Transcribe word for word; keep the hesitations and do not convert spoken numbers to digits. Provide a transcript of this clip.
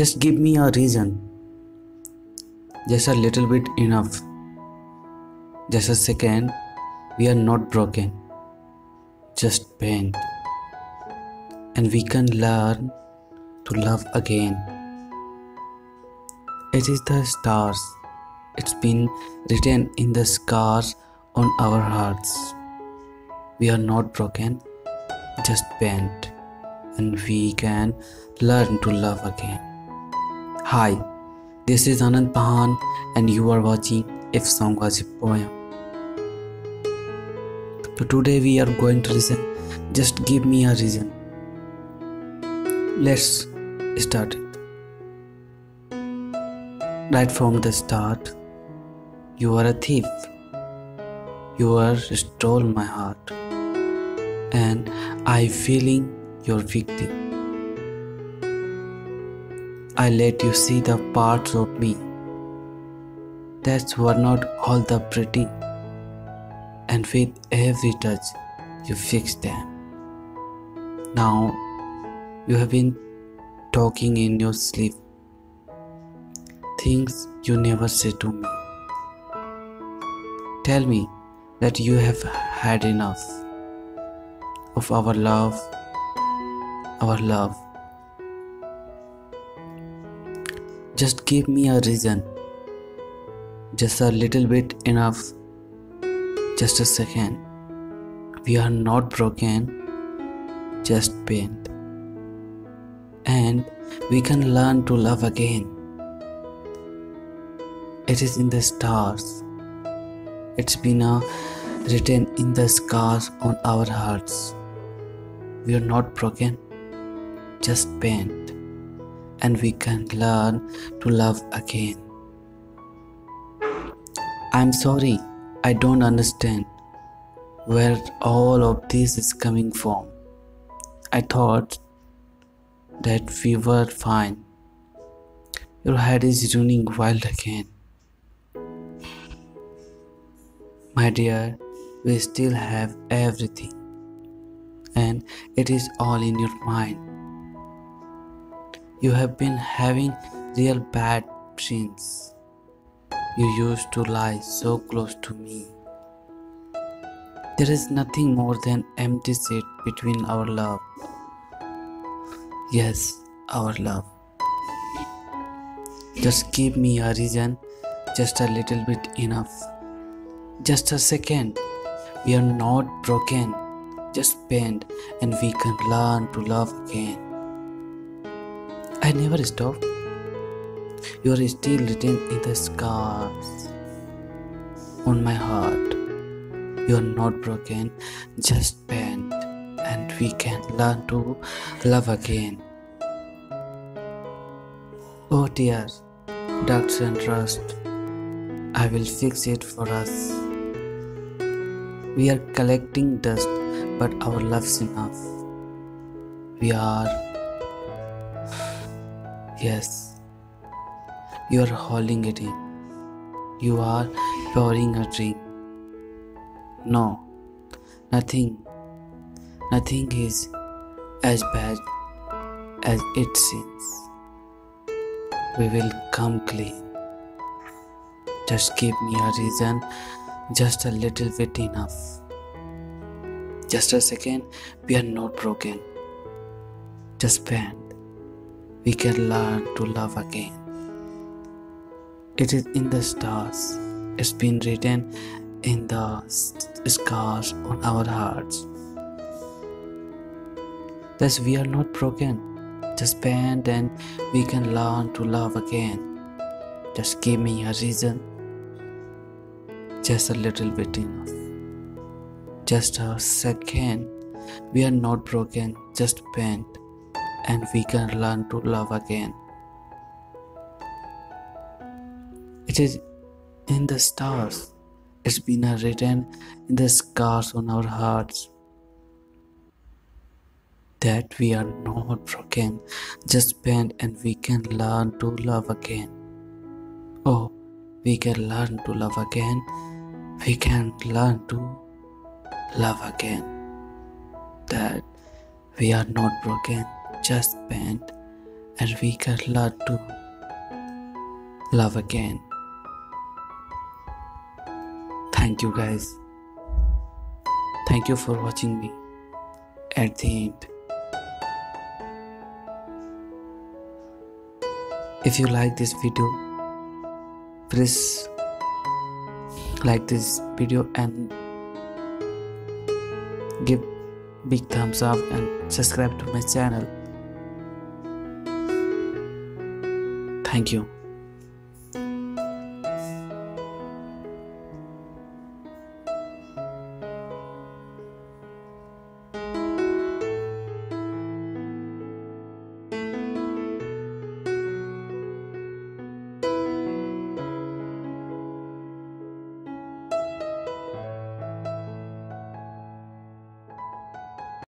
Just give me a reason. Just a little bit enough. Just a second. We are not broken. Just pain. And we can learn to love again. It is the stars. It's been written in the scars on our hearts. We are not broken, just bent, and we can learn to love again. Hi, this is Anand Pahan, and you are watching If Song Was a Poem. So today we are going to listen, Just Give Me a Reason. Let's start it. Right from the start, you are a thief. You are stole my heart, and I feeling your victim. I let you see the parts of me that were not all the pretty, and with every touch you fixed them. Now you have been talking in your sleep, things you never say to me. Tell me that you have had enough of our love, our love. Just give me a reason, just a little bit enough, just a second. We are not broken, just bent, and we can learn to love again. It is in the stars. It's been a written in the scars on our hearts. We are not broken, just bent, and we can learn to love again. I'm sorry, I don't understand where all of this is coming from. I thought that we were fine. Your head is running wild again. My dear, we still have everything, and it is all in your mind. You have been having real bad dreams. You used to lie so close to me. There is nothing more than empty seat between our love. Yes, our love. Just give me a reason, just a little bit enough. Just a second, we are not broken, just bent, and we can learn to love again. I never stopped. You are still written in the scars on my heart. You are not broken, just bent, and we can learn to love again. Oh dear, doubts and trust, I will fix it for us. We are collecting dust, but our love's enough. We are... Yes, you are holding it in. You are pouring a dream. No, nothing, nothing is as bad as it seems. We will come clean. Just give me a reason, just a little bit enough. Just a second, we are not broken. Just bend, we can learn to love again. It is in the stars. It's been written in the scars on our hearts. Thus we are not broken. Just bend, and we can learn to love again. Just give me a reason, just a little bit enough. Just a second, we are not broken, just bent, and we can learn to love again. It is in the stars. It's been written in the scars on our hearts that we are not broken, just bent, and we can learn to love again. Oh, we can learn to love again. We can learn to love again. That we are not broken, just bent, and we get learn to love again. Thank you guys. Thank you for watching me at the end. If you like this video, please like this video and give big thumbs up and subscribe to my channel. Thank you.